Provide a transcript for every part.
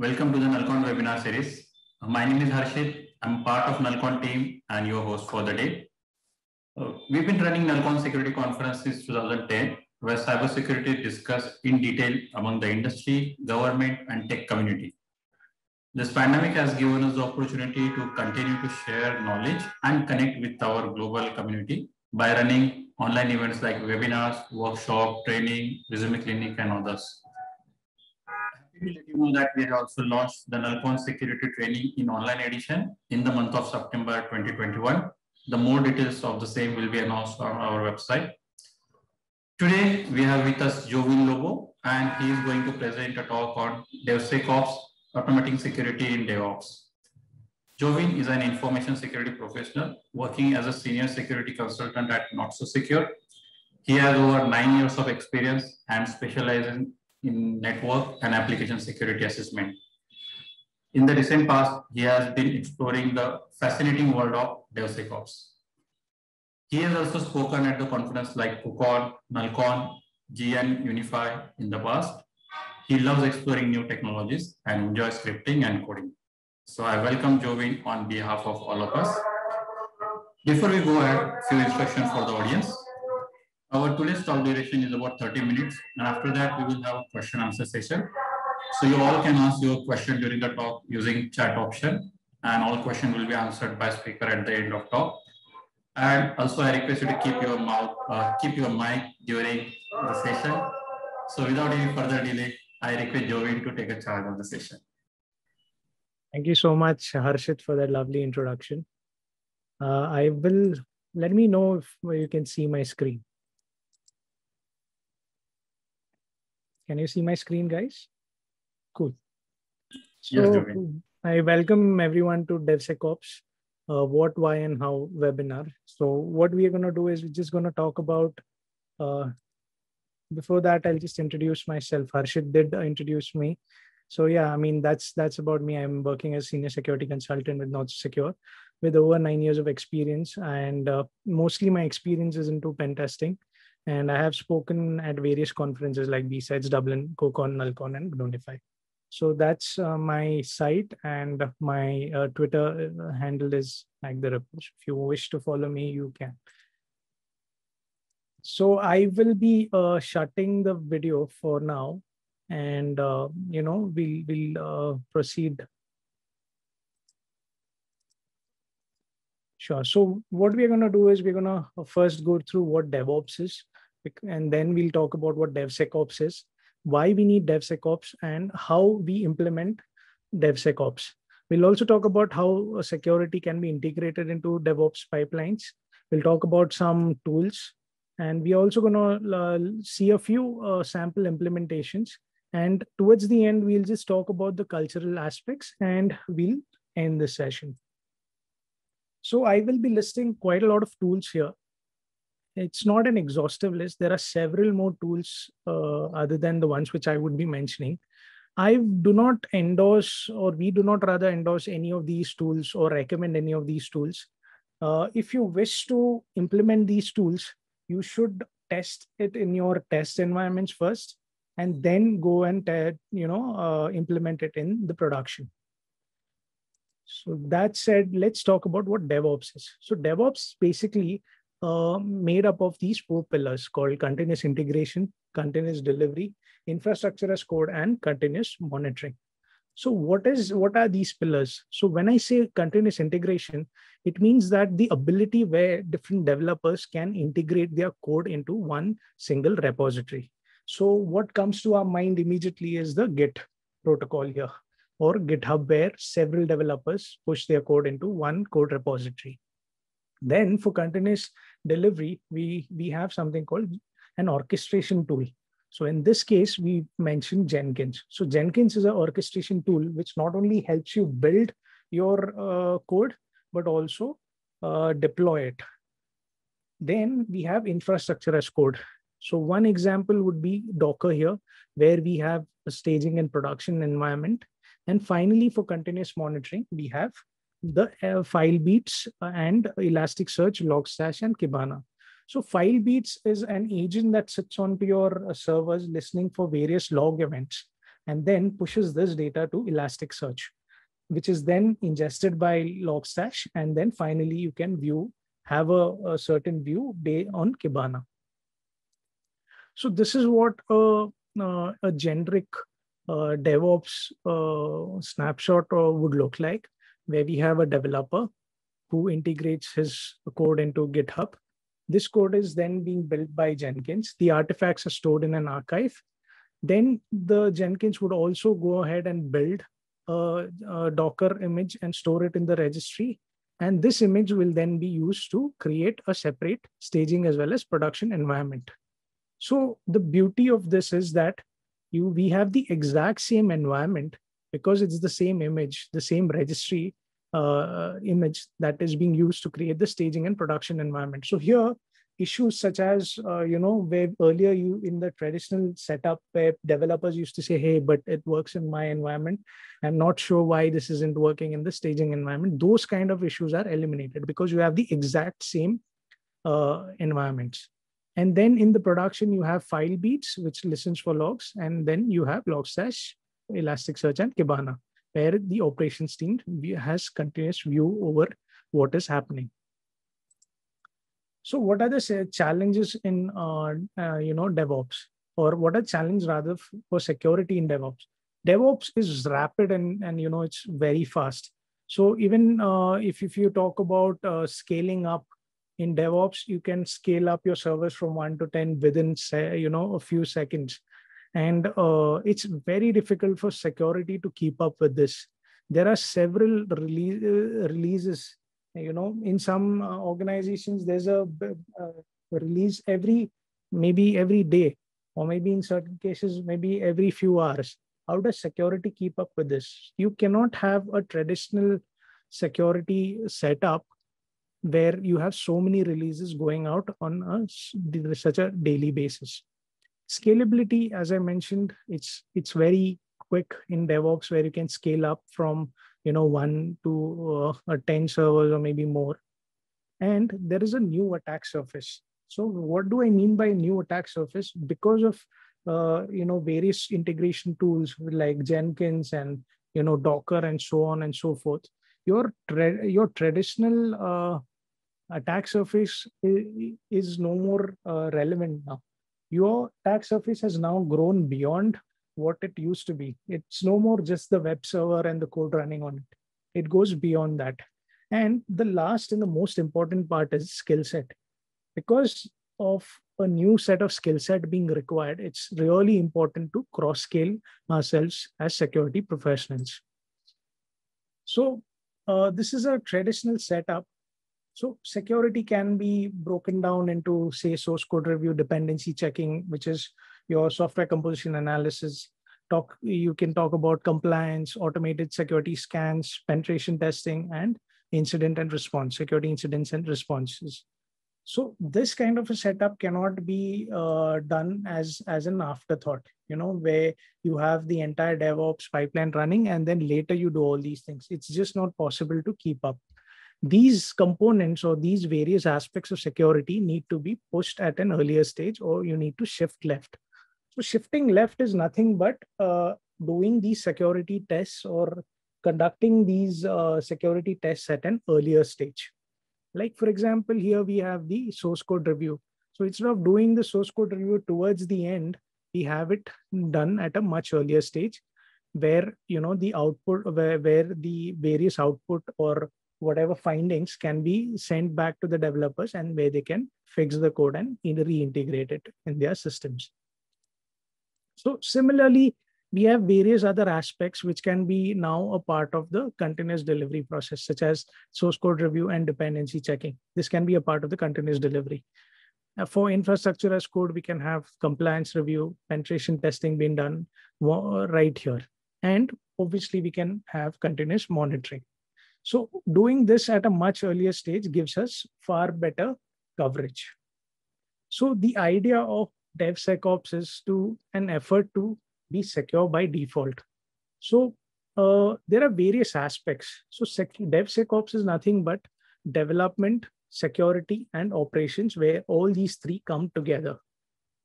Welcome to the Nullcon webinar series. My name is Harshit. I'm part of Nullcon team and your host for the day. We've been running Nullcon security conference since 2010, where cybersecurity is discussed in detail among the industry, government, and tech community. This pandemic has given us the opportunity to continue to share knowledge and connect with our global community by running online events like webinars, workshop, training, resume clinic, and others. Let you know that we have also launched the Nullcon security training in online edition in the month of September 2021. The more details of the same will be announced on our website. Today, we have with us Jovin Lobo, and he is going to present a talk on DevSecOps, automating security in DevOps. Jovin is an information security professional working as a senior security consultant at NotSoSecure. He has over 9 years of experience and specializes in network and application security assessment. In the recent past, he has been exploring the fascinating world of DevSecOps. He has also spoken at the conference like Cocon, Nullcon, GNUnify in the past. He loves exploring new technologies and enjoys scripting and coding. So I welcome Jovin on behalf of all of us. Before we go ahead, a few instructions for the audience. Our today's talk duration is about 30 minutes, and after that, we will have a question answer session. So you all can ask your question during the talk using chat option, and all questions will be answered by speaker at the end of talk. And also, I request you to keep your mic during the session. So without any further delay, I request Jovin to take a charge of the session. Thank you so much, Harshit, for that lovely introduction. Let me know if you can see my screen. Can you see my screen, guys? Cool. So yes, I welcome everyone to DevSecOps, what, why, and how webinar. So what we are going to do is we're just going to talk about, before that, I'll just introduce myself. Harshit did introduce me. So yeah, I mean, that's about me. I'm working as senior security consultant with NotSoSecure with over 9 years of experience. And mostly my experience is into pen testing. And I have spoken at various conferences like B-Sides, Dublin, Cocon, Nullcon, and GNUnify. So that's my site, and my Twitter handle is like the Repos. If you wish to follow me, you can. So I will be shutting the video for now, and we'll proceed. Sure. So what we're going to do is we're going to first go through what DevOps is, and then we'll talk about what DevSecOps is, why we need DevSecOps, and how we implement DevSecOps. We'll also talk about how security can be integrated into DevOps pipelines. We'll talk about some tools, and we're also going to see a few sample implementations. And towards the end, we'll just talk about the cultural aspects, and we'll end the session. So I will be listing quite a lot of tools here. It's not an exhaustive list. There are several more tools other than the ones which I would be mentioning. I do not endorse, or we do not rather endorse any of these tools or recommend any of these tools. If you wish to implement these tools, you should test it in your test environments first, and then go and implement it in the production. So that said, let's talk about what DevOps is. So DevOps is basically made up of these four pillars called continuous integration, continuous delivery, infrastructure as code, and continuous monitoring. So what are these pillars? So when I say continuous integration, it means that the ability where different developers can integrate their code into one single repository. So what comes to our mind immediately is the Git protocol here, or GitHub, where several developers push their code into one code repository. Then for continuous delivery, we have something called an orchestration tool. So in this case, we mentioned Jenkins. So Jenkins is an orchestration tool which not only helps you build your code, but also deploy it. Then we have infrastructure as code. So one example would be Docker here, where we have a staging and production environment. And finally, for continuous monitoring, we have the Filebeats and Elasticsearch, Logstash, and Kibana. So Filebeats is an agent that sits onto your servers listening for various log events and then pushes this data to Elasticsearch, which is then ingested by Logstash, and then finally you can view, have a certain view on Kibana. So this is what a generic DevOps snapshot would look like, where we have a developer who integrates his code into GitHub. This code is then being built by Jenkins. The artifacts are stored in an archive. Then the Jenkins would also go ahead and build a Docker image and store it in the registry. And this image will then be used to create a separate staging as well as production environment. So the beauty of this is that we have the exact same environment, because it's the same image, the same registry image that is being used to create the staging and production environment. So here, issues such as, where earlier you in the traditional setup where developers used to say, hey, but it works in my environment. I'm not sure why this isn't working in the staging environment. Those kind of issues are eliminated because you have the exact same environments. And then in the production, you have Filebeats, which listens for logs. And then you have Logstash, Elasticsearch, and Kibana, where the operations team has continuous view over what is happening. So what are the challenges in DevOps, or what are challenges rather for security in DevOps? DevOps is rapid and it's very fast. So even if you talk about scaling up in DevOps, you can scale up your servers from 1 to 10 within a few seconds, and it's very difficult for security to keep up with this. There are several releases. In some organizations, there's a release maybe every day, or maybe in certain cases, maybe every few hours. How does security keep up with this? You cannot have a traditional security setup where you have so many releases going out on such a daily basis. Scalability, as I mentioned, it's very quick in DevOps, where you can scale up from 1 to 10 servers or maybe more. And there is a new attack surface. So what do I mean by new attack surface? Because of various integration tools like Jenkins and Docker and so on and so forth, your traditional attack surface is no more relevant now. Your attack surface has now grown beyond what it used to be. It's no more just the web server and the code running on it. It goes beyond that. And the last and the most important part is skill set. Because of a new set of skill set being required, it's really important to cross-scale ourselves as security professionals. So this is a traditional setup. So security can be broken down into, say, source code review, dependency checking, which is your software composition analysis. You can talk about compliance, automated security scans, penetration testing, and incident and response, security incidents and responses. So this kind of a setup cannot be done as an afterthought, where you have the entire DevOps pipeline running and then later you do all these things. It's just not possible to keep up. These components or these various aspects of security need to be pushed at an earlier stage, or you need to shift left. So shifting left is nothing but doing these security tests or conducting these security tests at an earlier stage. Like, for example, here we have the source code review. So instead of doing the source code review towards the end, we have it done at a much earlier stage, where the output, where the various output or whatever findings can be sent back to the developers, and where they can fix the code and reintegrate it in their systems. So similarly, we have various other aspects which can be now a part of the continuous delivery process, such as source code review and dependency checking. This can be a part of the continuous delivery. For infrastructure as code, we can have compliance review, penetration testing being done right here. And obviously, we can have continuous monitoring. So doing this at a much earlier stage gives us far better coverage. So the idea of DevSecOps is an effort to be secure by default. So there are various aspects. So DevSecOps is nothing but development, security, and operations, where all these three come together.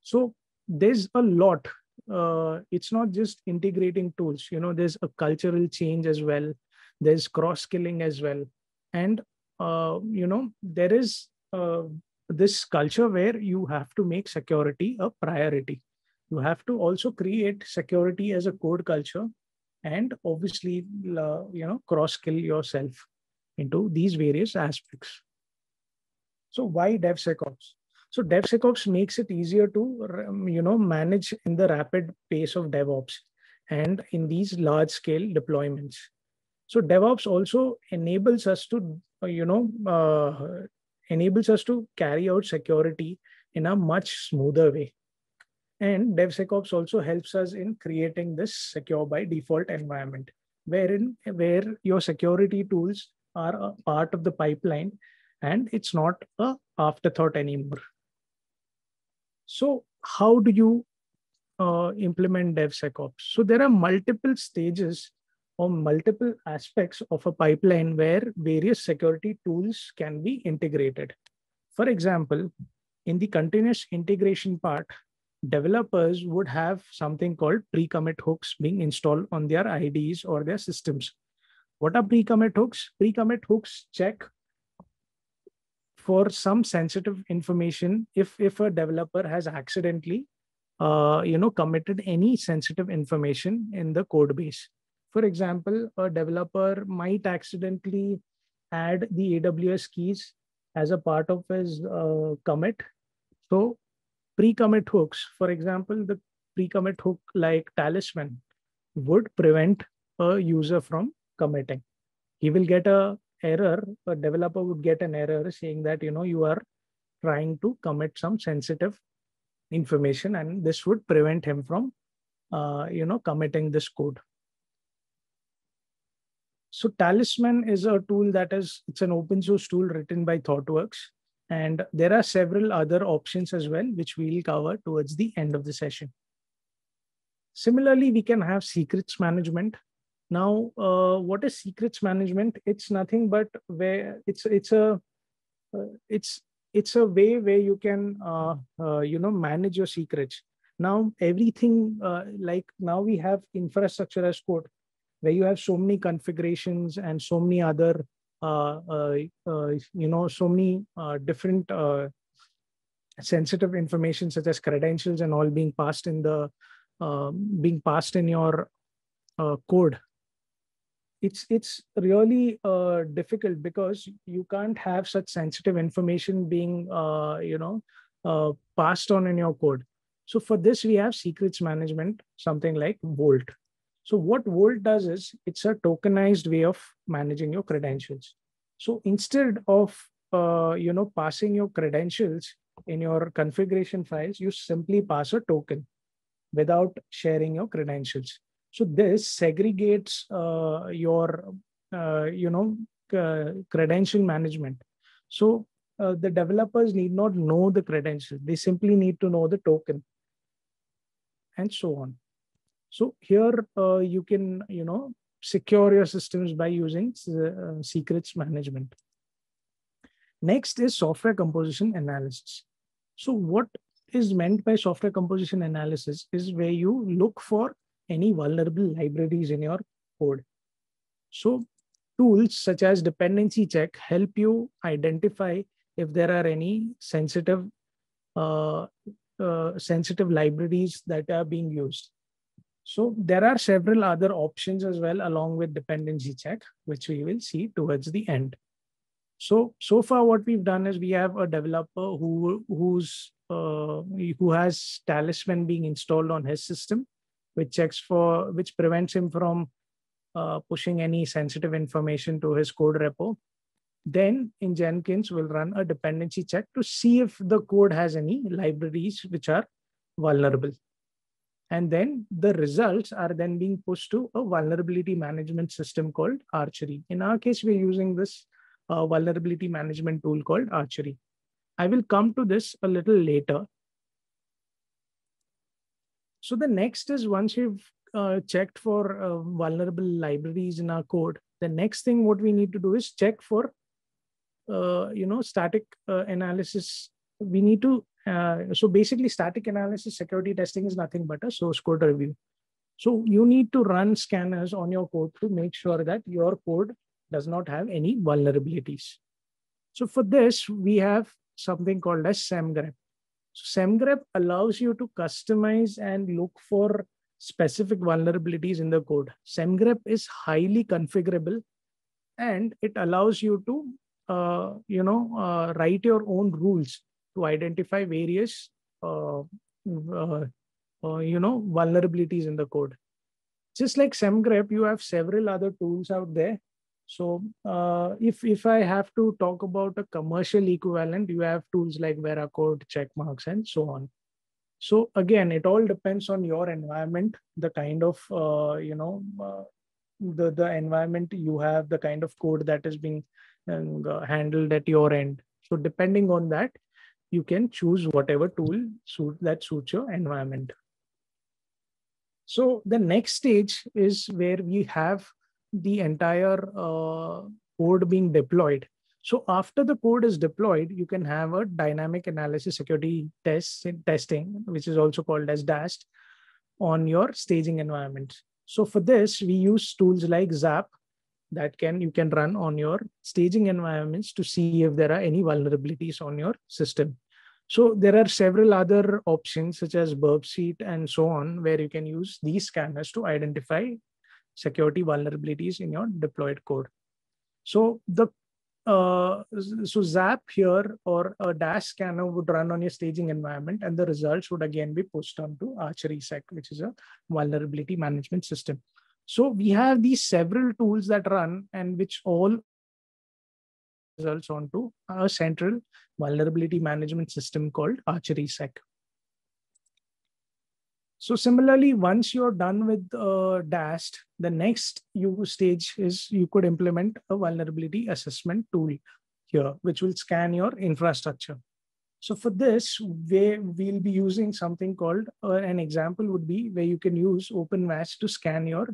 So there's a lot it's not just integrating tools. You know, there's a cultural change as well. There's cross-skilling as well. And, you know, there is this culture where you have to make security a priority. You have to also create security as a code culture and obviously, you know, cross-skill yourself into these various aspects. So why DevSecOps? So DevSecOps makes it easier to, you know, manage in the rapid pace of DevOps and in these large scale deployments. So DevOps also enables us to, you know, enables us to carry out security in a much smoother way. And DevSecOps also helps us in creating this secure by default environment, where your security tools are a part of the pipeline and it's not an afterthought anymore. So how do you implement DevSecOps? So there are multiple stages or multiple aspects of a pipeline where various security tools can be integrated. For example, in the continuous integration part, developers would have something called pre-commit hooks being installed on their IDEs or their systems. What are pre-commit hooks? Pre-commit hooks check for some sensitive information if a developer has accidentally you know, committed any sensitive information in the code base. For example, a developer might accidentally add the AWS keys as a part of his commit. So pre-commit hooks, for example, the pre-commit hook like Talisman would prevent a user from committing. He will get a error, a developer would get an error saying that, you know, you are trying to commit some sensitive information, and this would prevent him from, you know, committing this code. So Talisman is a tool that is, it's an open source tool written by ThoughtWorks. And there are several other options as well, which we'll cover towards the end of the session. Similarly, we can have secrets management. Now, what is secrets management? It's nothing but where it's a way where you can you know, manage your secrets. Now everything like now we have infrastructure as code, where you have so many configurations and so many other you know, so many different sensitive information such as credentials and all being passed in the your code. It's really difficult because you can't have such sensitive information being you know, passed on in your code. So for this we have secrets management, something like Vault. So what Vault does is it's a tokenized way of managing your credentials. So instead of you know, passing your credentials in your configuration files, you simply pass a token without sharing your credentials. So this segregates your you know, credential management. So the developers need not know the credentials; they simply need to know the token, and so on. So here you can, you know, secure your systems by using secrets management. Next is software composition analysis. So what is meant by software composition analysis is where you look for any vulnerable libraries in your code. So tools such as dependency check help you identify if there are any sensitive, sensitive libraries that are being used. So there are several other options as well, along with dependency check, which we will see towards the end. So far what we've done is we have a developer who has Talisman being installed on his system, which prevents him from pushing any sensitive information to his code repo. Then in Jenkins, we'll run a dependency check to see if the code has any libraries which are vulnerable. And then the results are then being pushed to a vulnerability management system called Archery. In our case, we're using this vulnerability management tool called Archery. I will come to this a little later. So the next is, once you've checked for vulnerable libraries in our code, the next thing what we need to do is check for, you know, static analysis. We need to So basically static analysis security testing is nothing but a source code review. So you need to run scanners on your code to make sure that your code does not have any vulnerabilities. So for this, we have something called as Semgrep. So Semgrep allows you to customize and look for specific vulnerabilities in the code. Semgrep is highly configurable and it allows you to write your own rules to identify various vulnerabilities in the code. Just like Semgrep, you have several other tools out there. So if I have to talk about a commercial equivalent, you have tools like Veracode, checkmarks, and so on. So again, it all depends on your environment, the kind of the environment you have, the kind of code that is being handled at your end. So depending on that, you can choose whatever tool that suits your environment. So the next stage is where we have the entire code being deployed. So after the code is deployed, you can have a dynamic analysis security testing, which is also called as DAST, on your staging environment. So for this, we use tools like ZAP that you can run on your staging environments to see if there are any vulnerabilities on your system. So there are several other options such as burp seat and so on, where you can use these scanners to identify security vulnerabilities in your deployed code. So the ZAP here or a DAST scanner would run on your staging environment, and the results would again be pushed onto ArcherySec, which is a vulnerability management system. So we have these several tools that run and which all results onto a central vulnerability management system called ArcherySec. So similarly, once you're done with DAST, the next stage is you could implement a vulnerability assessment tool here, which will scan your infrastructure. So for this, we'll be using something called, an example would be where you can use OpenVAS to scan your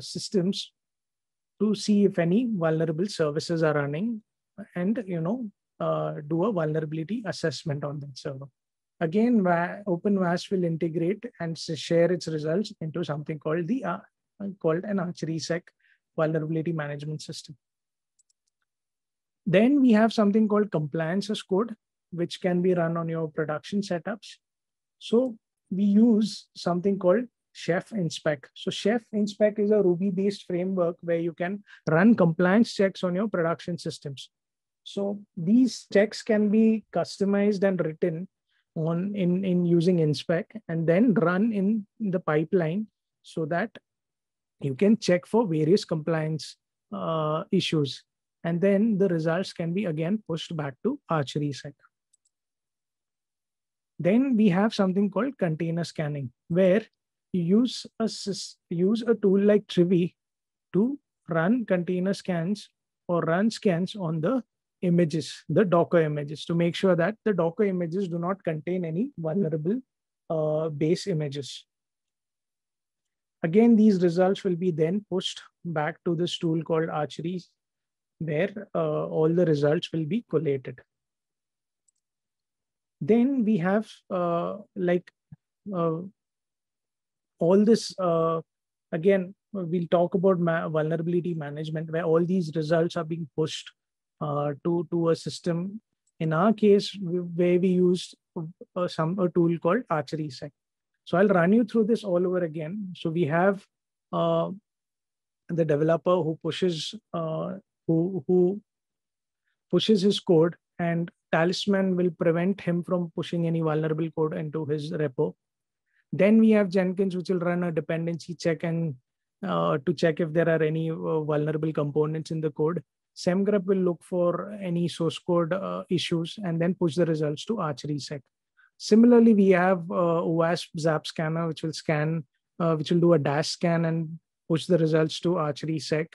systems to see if any vulnerable services are running and do a vulnerability assessment on that server. Again, OpenVAS will integrate and share its results into something called an ArcherySec vulnerability management system. Then we have something called compliance as code, which can be run on your production setups. So we use something called Chef InSpec. So Chef InSpec is a Ruby-based framework where you can run compliance checks on your production systems. So these checks can be customized and written in using InSpec and then run in the pipeline so that you can check for various compliance issues. And then the results can be again pushed back to ArcherySec. Then we have something called container scanning, where you use a tool like Trivy to run container scans or run scans on the images, the Docker images, to make sure that the Docker images do not contain any vulnerable base images. Again, these results will be then pushed back to this tool called Archery, where all the results will be collated. Then we have all this, again, we'll talk about vulnerability management, where all these results are being pushed to a system. In our case, where we used a tool called ArcherySec. So I'll run you through this all over again. So we have the developer who pushes his code, and Talisman will prevent him from pushing any vulnerable code into his repo. Then we have Jenkins, which will run a dependency check and to check if there are any vulnerable components in the code. Semgrep will look for any source code issues and then push the results to ArcherySec. Similarly, we have OWASP ZAP scanner, which will do a DAST scan and push the results to ArcherySec.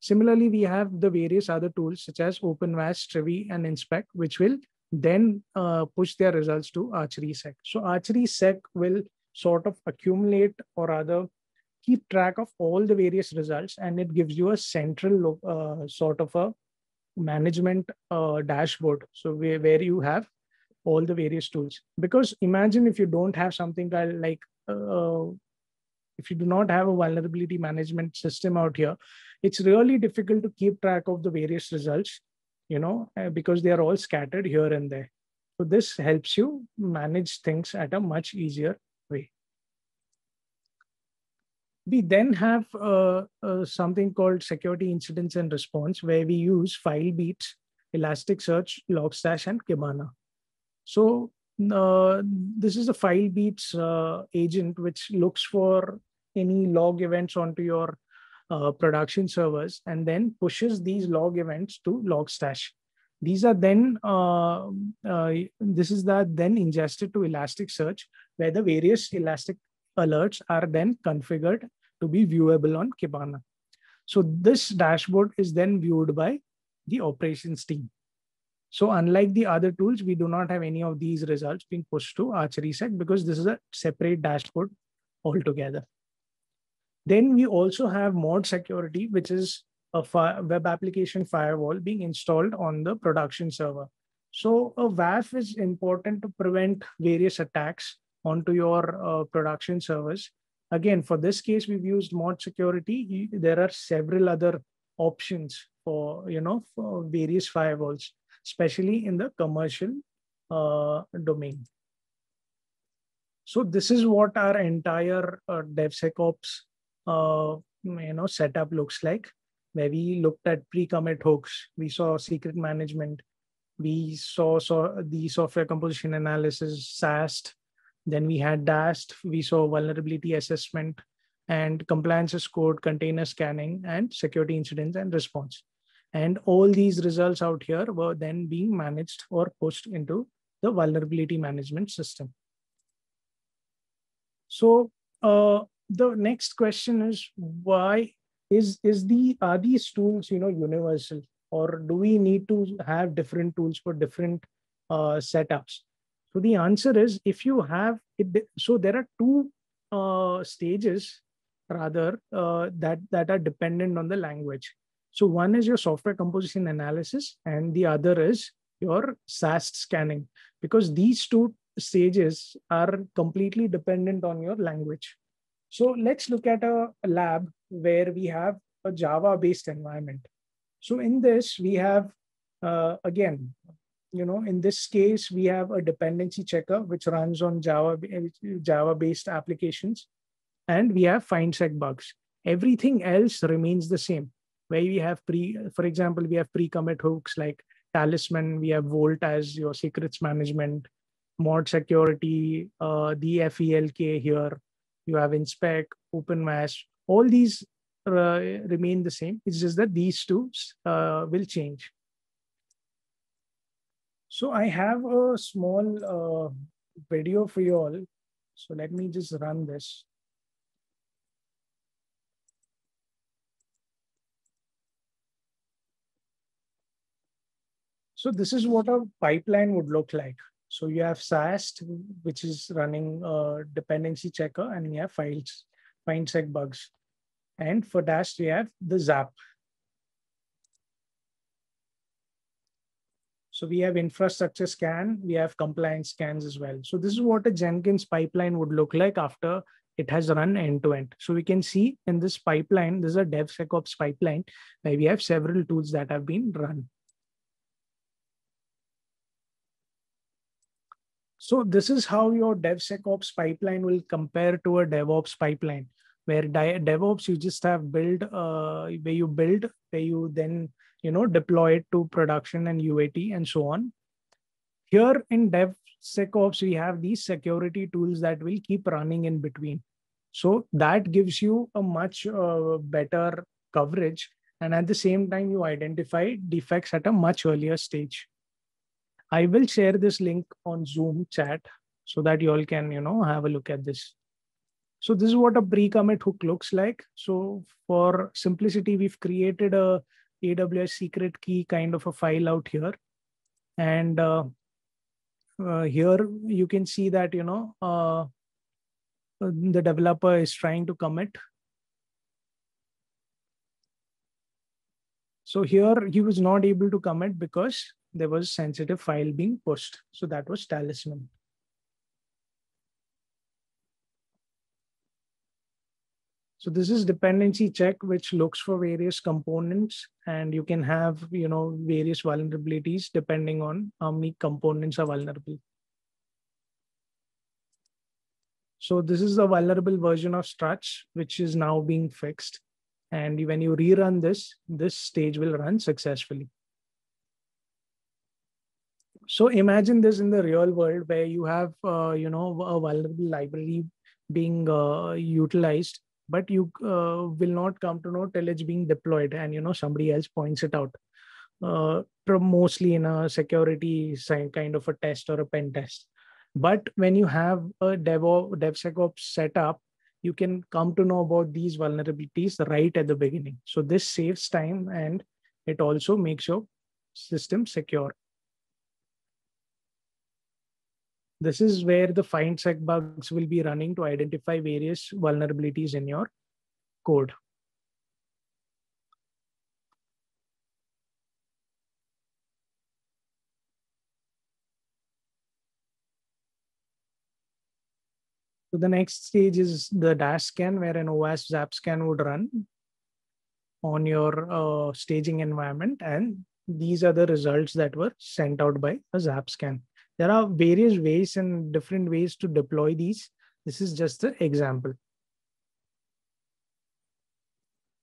Similarly, we have the various other tools such as OpenVAS, Trivy, and InSpec, which will then push their results to ArcherySec. So ArcherySec will sort of accumulate, or rather keep track of all the various results, and it gives you a central sort of a management dashboard. So where you have all the various tools. Because imagine if you don't have something like, if you do not have a vulnerability management system out here, it's really difficult to keep track of the various results, you know, because they are all scattered here and there. So this helps you manage things at a much easier way. We then have something called security incidents and response, where we use Filebeat, Elasticsearch, Logstash, and Kibana. So this is a Filebeat's agent, which looks for any log events onto your production servers and then pushes these log events to Logstash. These are then, this is then ingested to Elasticsearch, where the various Elastic alerts are then configured to be viewable on Kibana. So this dashboard is then viewed by the operations team. So unlike the other tools, we do not have any of these results being pushed to ArcherySec because this is a separate dashboard altogether. Then we also have Mod Security, which is a web application firewall being installed on the production server. So a WAF is important to prevent various attacks onto your production servers. Again, for this case, we've used Mod Security. There are several other options for, you know, for various firewalls, especially in the commercial domain. So this is what our entire DevSecOps setup looks like, where we looked at pre-commit hooks, we saw secret management, we saw the software composition analysis, SAST, then we had DAST, we saw vulnerability assessment and compliances code, container scanning, and security incidents and response. And all these results out here were then being managed or pushed into the vulnerability management system. So the next question is, why are these tools, you know, universal, or do we need to have different tools for different setups? So the answer is, if you have it, so there are two stages rather that are dependent on the language. So one is your software composition analysis and the other is your SAST scanning, because these two stages are completely dependent on your language. So let's look at a lab where we have a Java-based environment. So in this, we have, again, you know, in this case, we have a dependency checker which runs on Java-based applications, and we have FindSecBugs. Everything else remains the same, where we have pre-commit hooks like Talisman, we have Vault as your secrets management, Mod Security, the FELK here, you have InSpec, OpenVAS, all these remain the same. It's just that these two will change. So I have a small video for you all. So let me just run this. So this is what a pipeline would look like. So you have SAST, which is running a dependency checker, and we have FindSecBugs. And for DAST, we have the ZAP. So we have infrastructure scan, we have compliance scans as well. So this is what a Jenkins pipeline would look like after it has run end to end. So we can see in this pipeline, this is a DevSecOps pipeline, where we have several tools that have been run. So this is how your DevSecOps pipeline will compare to a DevOps pipeline, where DevOps you just have build, where you then, you know, deploy it to production and UAT and so on. Here in DevSecOps, we have these security tools that will keep running in between. So that gives you a much better coverage. And at the same time, you identify defects at a much earlier stage. I will share this link on Zoom chat so that you all can, you know, have a look at this. So this is what a pre-commit hook looks like. So for simplicity, we've created a AWS secret key kind of a file out here. And here you can see that, you know, the developer is trying to commit. So here he was not able to commit because there was a sensitive file being pushed. So that was Talisman. So this is dependency check, which looks for various components, and you can have, you know, various vulnerabilities depending on how many components are vulnerable. So this is the vulnerable version of Struts, which is now being fixed. And when you rerun this, this stage will run successfully. So imagine this in the real world where you have, you know, a vulnerable library being utilized, but you will not come to know till it's being deployed and, you know, somebody else points it out, mostly in a security kind of a test or a pen test. But when you have a DevSecOps setup, you can come to know about these vulnerabilities right at the beginning. So this saves time and it also makes your system secure. This is where the FindSecBugs will be running to identify various vulnerabilities in your code. So the next stage is the dash scan, where an OWASP ZAP scan would run on your staging environment. And these are the results that were sent out by a ZAP scan. There are various ways and different ways to deploy these. This is just an example.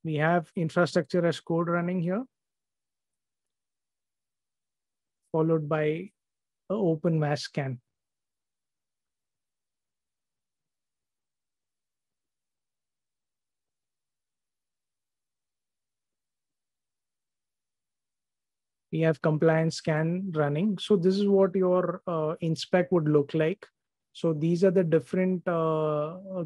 We have infrastructure as code running here, followed by an OpenVAS scan. We have compliance scan running. So this is what your InSpec would look like. So these are the different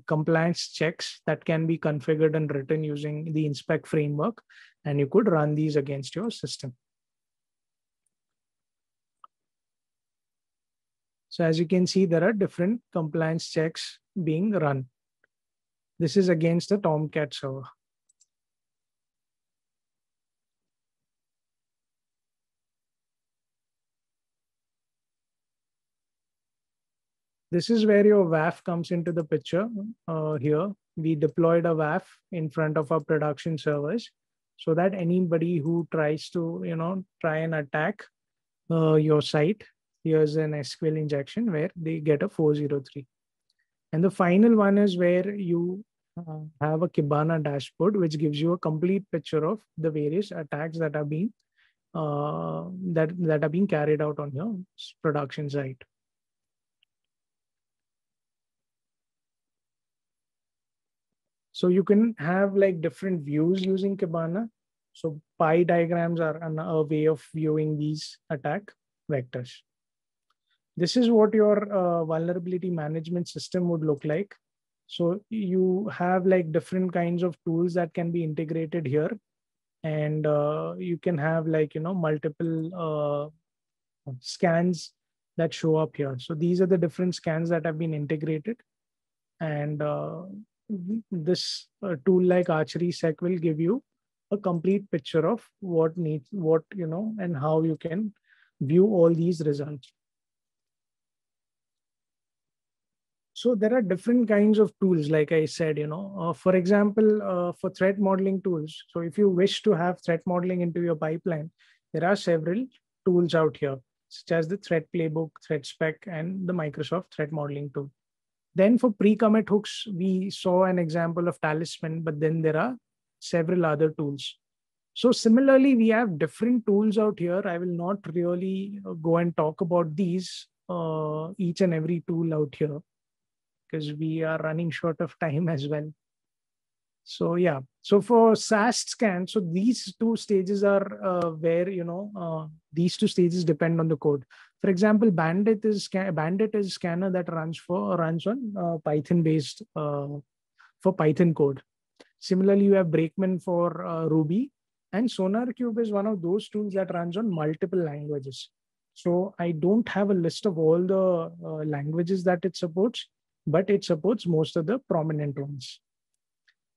compliance checks that can be configured and written using the InSpec framework, and you could run these against your system. So as you can see, there are different compliance checks being run. This is against the Tomcat server. This is where your WAF comes into the picture. Here, we deployed a WAF in front of our production servers so that anybody who tries to, you know, try and attack your site, here's an SQL injection where they get a 403. And the final one is where you have a Kibana dashboard, which gives you a complete picture of the various attacks that are being that are being carried out on your production site. So you can have like different views using Kibana. So pie diagrams are a way of viewing these attack vectors. This is what your vulnerability management system would look like. So you have like different kinds of tools that can be integrated here. And you can have like, you know, multiple scans that show up here. So these are the different scans that have been integrated. And this tool like ArcherySec will give you a complete picture of what needs, what, you know, and how you can view all these results. So there are different kinds of tools, like I said, you know, for example, for threat modeling tools. So if you wish to have threat modeling into your pipeline, there are several tools out here, such as the Threat Playbook, ThreatSpec, and the Microsoft Threat Modeling tool. Then for pre-commit hooks, we saw an example of Talisman, but then there are several other tools. So similarly, we have different tools out here. I will not really go and talk about these, each and every tool out here, because we are running short of time as well. So yeah, so for SAST scan, so these two stages are where, you know, these two stages depend on the code. For example, Bandit is a scanner that runs on Python based for Python code. Similarly, you have Breakman for Ruby, and SonarQube is one of those tools that runs on multiple languages. So I don't have a list of all the languages that it supports, but it supports most of the prominent ones.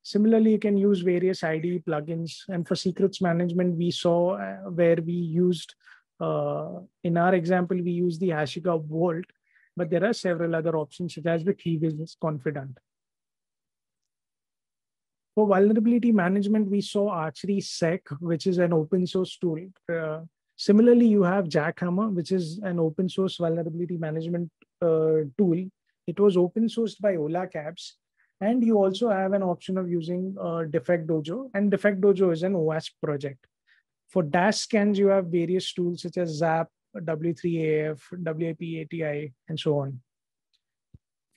Similarly, you can use various IDE plugins, and for secrets management, we saw where we used In our example, we use the HashiCorp Vault, but there are several other options such as the key business confidant. For vulnerability management, we saw ArcherySec, which is an open source tool. Similarly, you have Jackhammer, which is an open source vulnerability management tool. It was open sourced by OlaCaps. And you also have an option of using Defect Dojo, and Defect Dojo is an OWASP project. For dash scans, you have various tools such as ZAP, W3AF, WIP ATI, and so on.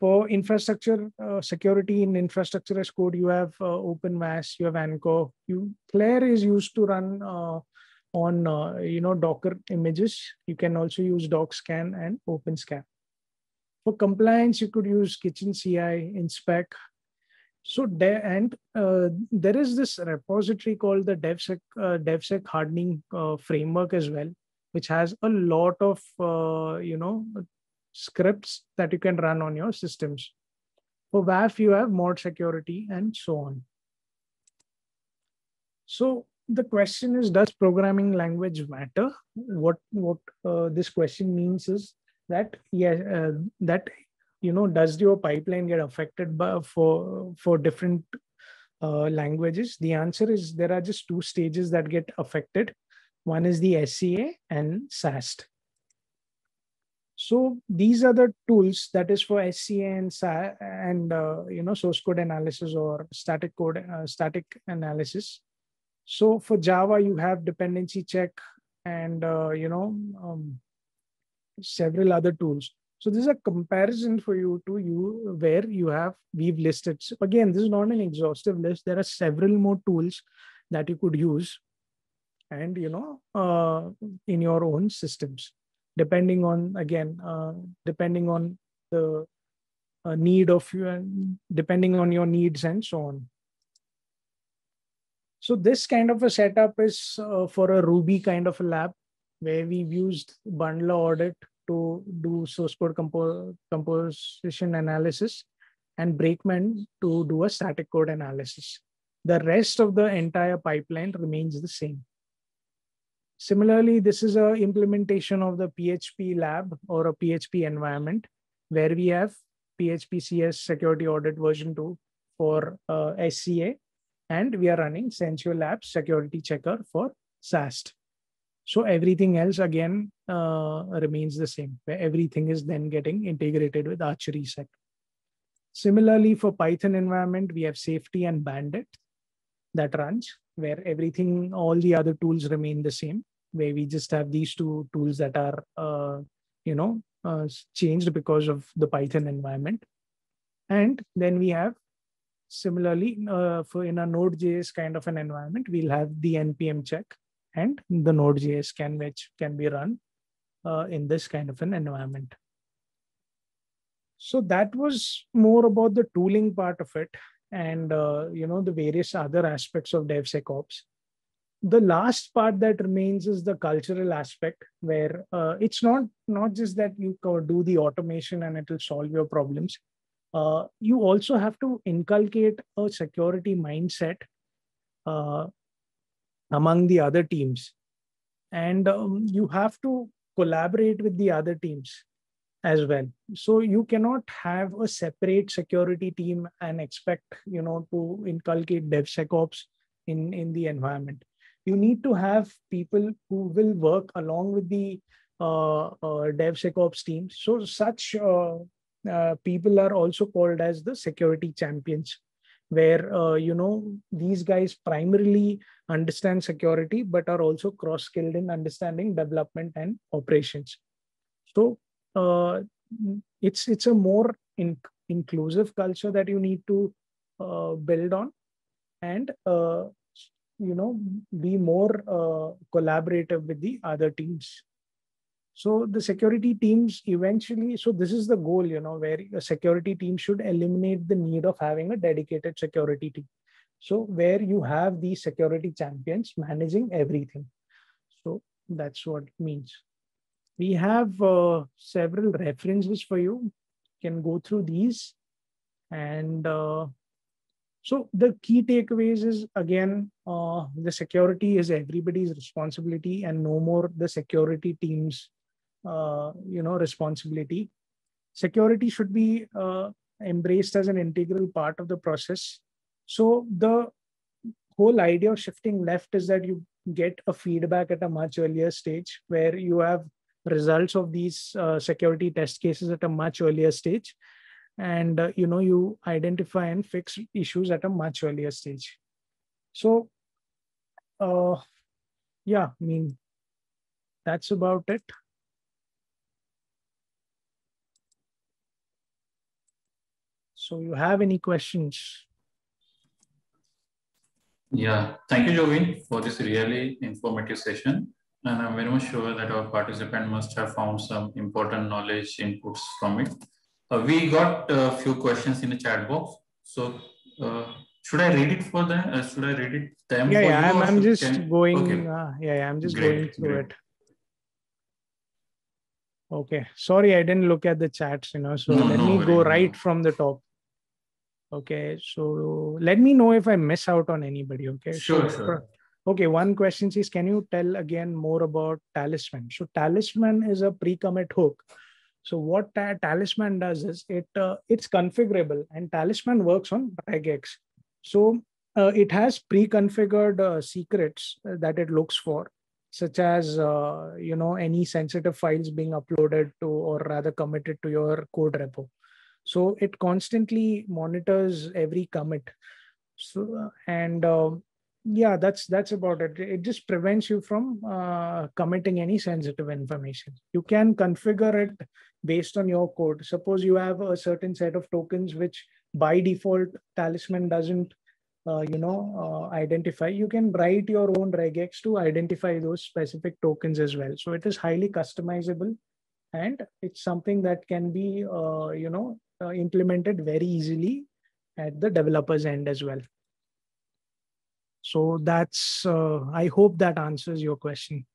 For infrastructure security in infrastructure as code, you have OpenVAS, you have ANCO. Claire is used to run on Docker images. You can also use DocScan and OpenSCAP. For compliance, you could use Kitchen CI, InSpec. So there is this repository called the DevSec hardening framework as well, which has a lot of scripts that you can run on your systems. For WAF, you have Mod Security and so on. So the question is, does programming language matter? What this question means is that does your pipeline get affected by for different languages? The answer is there are just two stages that get affected. One is the SCA and SAST. So these are the tools that is for SCA and source code analysis or static code static analysis. So for Java, you have dependency check and several other tools. So this is a comparison for you to where you have we've listed. So again, this is not an exhaustive list. There are several more tools that you could use, and in your own systems, depending on depending on the need of you, depending on your needs and so on. So this kind of a setup is for a Ruby kind of a lab, where we've used bundler audit to do source code composition analysis and Breakman to do a static code analysis. The rest of the entire pipeline remains the same. Similarly, this is an implementation of the PHP lab or a PHP environment, where we have PHP CS security audit version 2 for SCA, and we are running Sensual Labs security checker for SAST. So everything else again remains the same, where everything is then getting integrated with ArcherySec. Similarly, for Python environment, we have Safety and Bandit that runs, where everything, all the other tools remain the same, where we just have these two tools that are, changed because of the Python environment. And then we have similarly in a Node.js kind of an environment, we'll have the NPM check and the Node.js scan, which can be run in this kind of an environment. So that was more about the tooling part of it and the various other aspects of DevSecOps. The last part that remains is the cultural aspect, where it's not just that you do the automation and it will solve your problems. You also have to inculcate a security mindset among the other teams, and you have to collaborate with the other teams as well. So you cannot have a separate security team and expect to inculcate DevSecOps in the environment. You need to have people who will work along with the DevSecOps teams. So such people are also called as the security champions, where these guys primarily understand security but are also cross-skilled in understanding development and operations. So it's a more inclusive culture that you need to build on, and be more collaborative with the other teams. So the security teams eventually, so this is the goal, where a security team should eliminate the need of having a dedicated security team. So where you have these security champions managing everything. So that's what it means. We have several references for you. You can go through these. And So the key takeaways is, again, the security is everybody's responsibility and no more the security team's responsibility. Security should be embraced as an integral part of the process. So the whole idea of shifting left is that you get a feedback at a much earlier stage, where you have results of these security test cases at a much earlier stage. And you identify and fix issues at a much earlier stage. So yeah, I mean, that's about it. So you have any questions? Yeah, thank you, Jovin, for this really informative session. And I'm very much sure that our participant must have found some important knowledge inputs from it. We got a few questions in the chat box. So should I read it for them? Should I read it them? Yeah, yeah, I'm just going. Okay. I'm just going through it. Okay, sorry, I didn't look at the chats. So let me go right from the top. Okay, so let me know if I miss out on anybody. Okay, sure. Okay, one question is, can you tell again more about Talisman? So Talisman is a pre-commit hook. So what Talisman does is it's configurable, and Talisman works on regex. So it has pre-configured secrets that it looks for, such as any sensitive files being uploaded to, or rather committed to, your code repo. So it constantly monitors every commit. So yeah, that's about it. It just prevents you from committing any sensitive information. You can configure it based on your code. Suppose you have a certain set of tokens which by default Talisman doesn't, identify. You can write your own regex to identify those specific tokens as well. So it is highly customizable, and it's something that can be, implemented very easily at the developer's end as well. So that's, I hope that answers your question,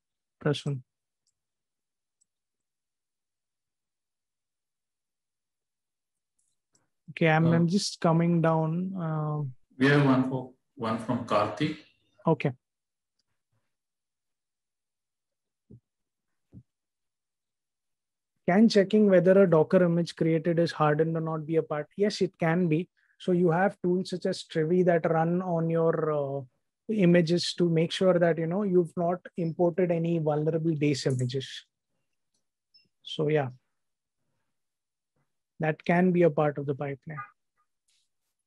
Prasun. Okay, I'm just coming down. We have one from Karthi. Okay. Can checking whether a Docker image created is hardened or not be a part? Yes, it can be. So you have tools such as Trivy that run on your images to make sure that you've not imported any vulnerable base images. So yeah, that can be a part of the pipeline.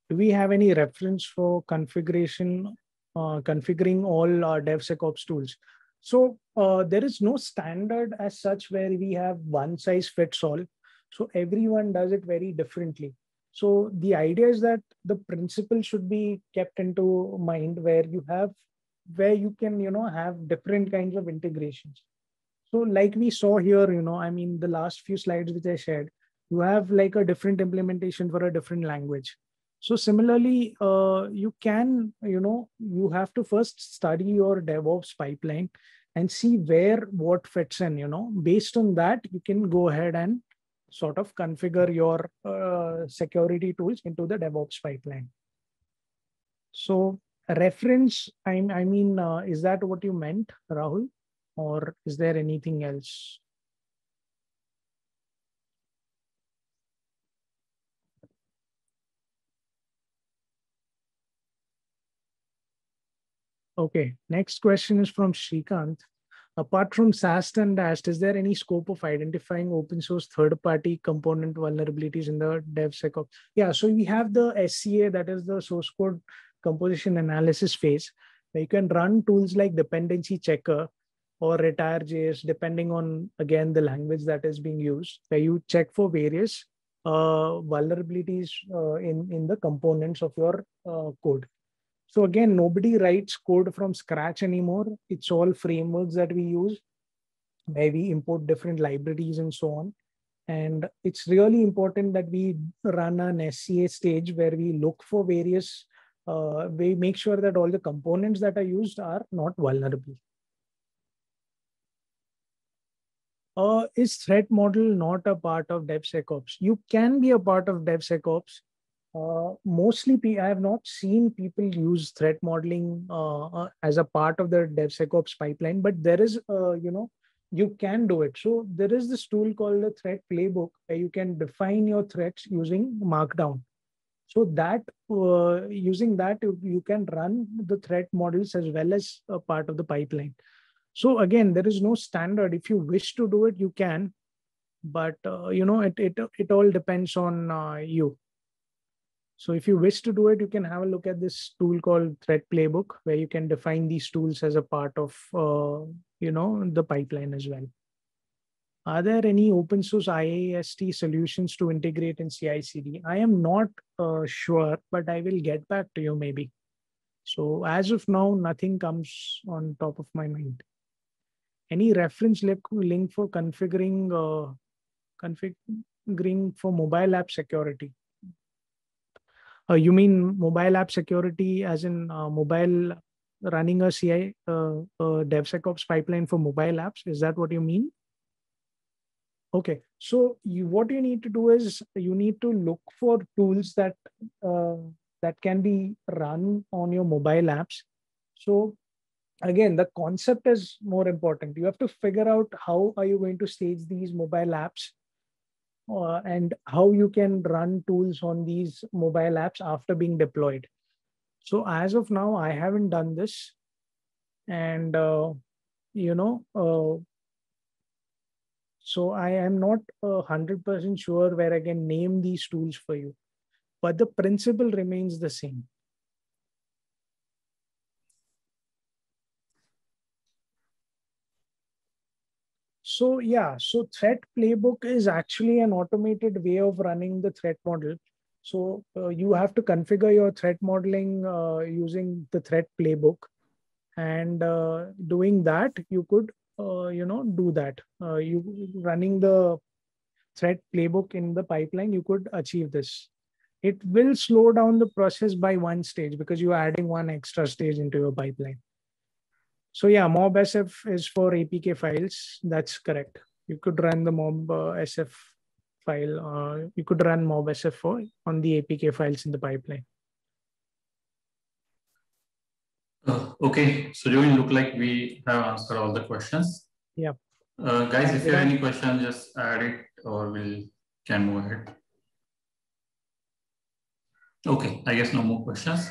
Do we have any reference for configuration, configuring all our DevSecOps tools? So there is no standard as such where we have one size fits all. So everyone does it very differently. So the idea is that the principle should be kept into mind, where you have, where you can, have different kinds of integrations. So like we saw here, I mean, the last few slides which I shared, you have like a different implementation for a different language. So similarly, you can, you have to first study your DevOps pipeline and see where what fits in, based on that, you can go ahead and sort of configure your security tools into the DevOps pipeline. So reference, I mean, is that what you meant, Rahul? Or is there anything else? Okay, next question is from Shrikant. Apart from SAST and DAST, is there any scope of identifying open source third-party component vulnerabilities in the DevSecOps? Yeah, so we have the SCA, that is the source code composition analysis phase, where you can run tools like dependency checker or retire.js, depending on, again, the language that is being used, where you check for various vulnerabilities in the components of your code. So again, nobody writes code from scratch anymore. It's all frameworks that we use, where we import different libraries and so on. And it's really important that we run an SCA stage where we look for various, we make sure that all the components that are used are not vulnerable. Is threat model not a part of DevSecOps? You can be a part of DevSecOps. mostly I have not seen people use threat modeling as a part of the DevSecOps pipeline, but there is, you can do it. So there is this tool called the Threat Playbook where you can define your threats using Markdown. So that using that, you can run the threat models as well as a part of the pipeline. So again, there is no standard. If you wish to do it, you can, but it all depends on you. So if you wish to do it, you can have a look at this tool called Threat Playbook, where you can define these tools as a part of the pipeline as well. Are there any open source IAST solutions to integrate in CI/CD? I am not sure, but I will get back to you maybe. So as of now, nothing comes on top of my mind. Any reference link for configuring for mobile app security? You mean mobile app security as in mobile running a CI DevSecOps pipeline for mobile apps? Is that what you mean? Okay, so what you need to do is you need to look for tools that that can be run on your mobile apps. So again, the concept is more important. You have to figure out how are you going to stage these mobile apps and how you can run tools on these mobile apps after being deployed. So as of now, I haven't done this, and so I am not 100% sure where I can name these tools for you, but the principle remains the same. So yeah, so Threat Playbook is actually an automated way of running the threat model. So you have to configure your threat modeling using the Threat Playbook, and doing that, you could do that. You running the Threat Playbook in the pipeline, you could achieve this. It will slow down the process by one stage because you are adding one extra stage into your pipeline. So yeah, MobSF is for APK files. That's correct. You could run the MobSF file. You could run MobSF on the APK files in the pipeline. Okay, so Jovin, look like we have answered all the questions. Yeah. Guys, if you have any questions, just add it or we can move ahead. Okay, I guess no more questions.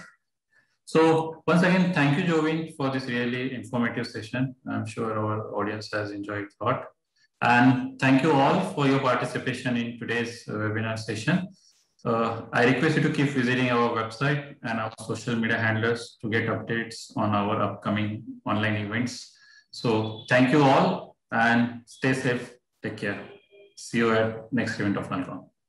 So once again, thank you, Jovin, for this really informative session. I'm sure our audience has enjoyed a lot. And thank you all for your participation in today's webinar session. I request you to keep visiting our website and our social media handlers to get updates on our upcoming online events. So thank you all and stay safe. Take care. See you at next event of Nullcon.